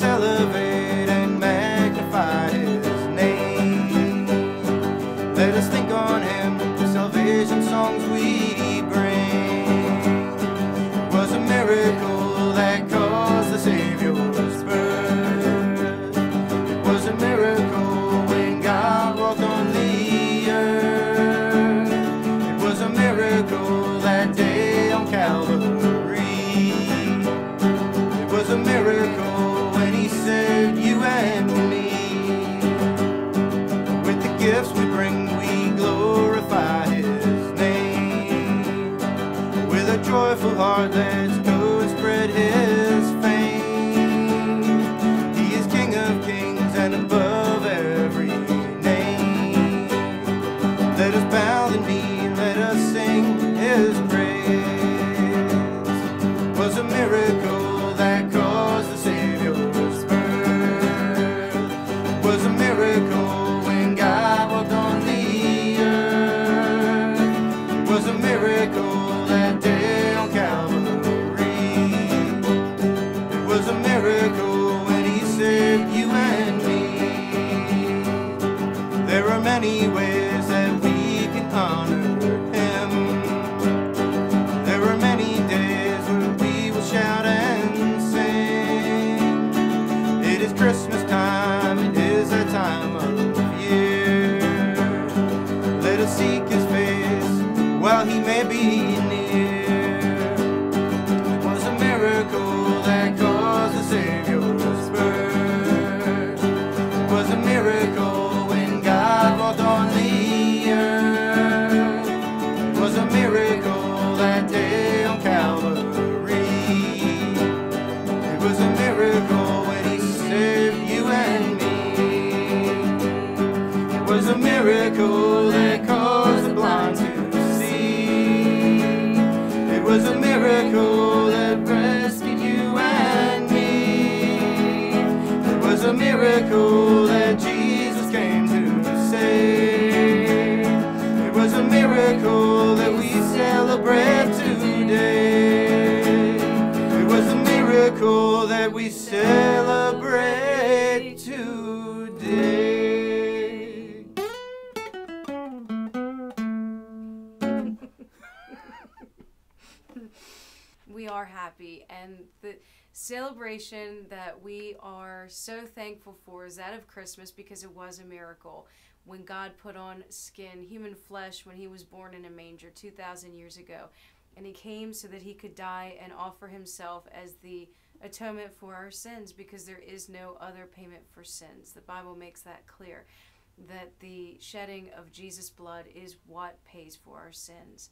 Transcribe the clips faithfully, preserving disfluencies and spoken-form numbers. us elevate and magnify His name. Let us think on Him, the salvation songs we bring. It was a miracle that caused the Savior's birth. It was a miracle when God walked on the earth. It was a miracle that day on Calvary. A miracle when He said you and me, with the gifts we bring we glorify His name, with a joyful heart let's go and spread His fame. He is King of kings and above every name. Let us bow and kneel, let us sing His praise. Was a miracle that caused the Savior's birth. Was a miracle when God walked on the earth. Was a miracle that day on Calvary. It was a miracle when He saved you and me. There are many ways that we can honor Him. There are many days where we will shout at Christmas time, it is that time of year. Let us seek His face while He may be near. It was a miracle that caused the Savior's birth. It was a miracle when God walked on the earth. It was a miracle that day on Calvary. It was a miracle when He saved you and me. It was a miracle that caused the blind to see. It was a miracle that rescued you and me. It was a miracle that Jesus came to save. It was a miracle that we celebrate today. It was a miracle that we celebrate today. We are happy, and the celebration that we are so thankful for is that of Christmas, because it was a miracle when God put on skin, human flesh, when He was born in a manger two thousand years ago. And He came so that He could die and offer Himself as the atonement for our sins, because there is no other payment for sins. The Bible makes that clear, that the shedding of Jesus' blood is what pays for our sins.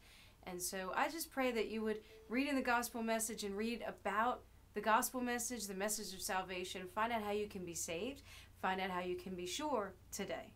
And so I just pray that you would read in the gospel message and read about the gospel message, the message of salvation, find out how you can be saved, find out how you can be sure today.